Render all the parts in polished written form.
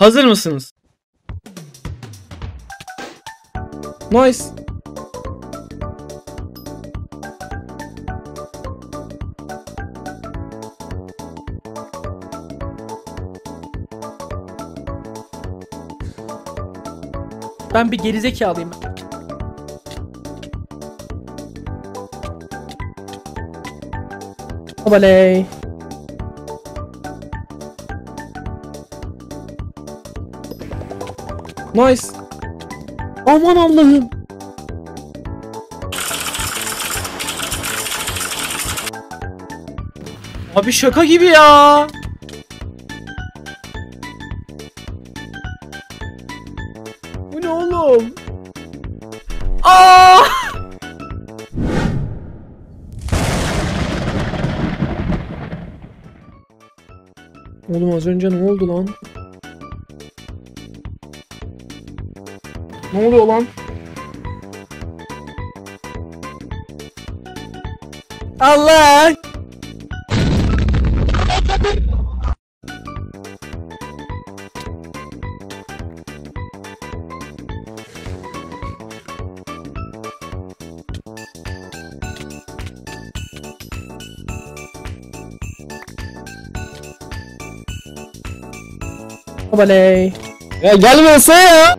Hazır mısınız? Nice. Ben bir gerizekalıyım. Obaley. Nice. Aman Allah'ım. Abi şaka gibi ya. Bu ne oğlum? Aa! Oğlum az önce ne oldu lan? Ne oluyor lan? Allah! Obaley! Ya gelmiyorsa ya!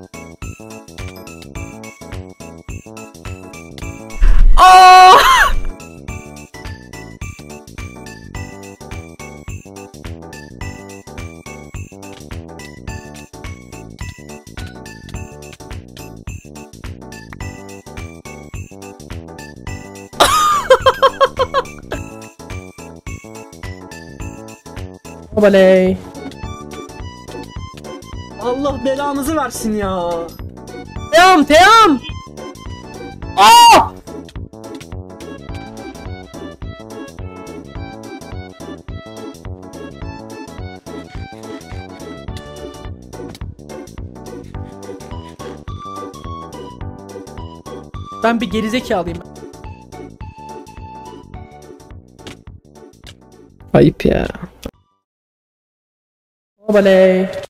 Obaley! Allah belanızı versin ya. Teyam, teyam. Aa! Ben bir gerizekalıyım. Ayıp ya. Obaley.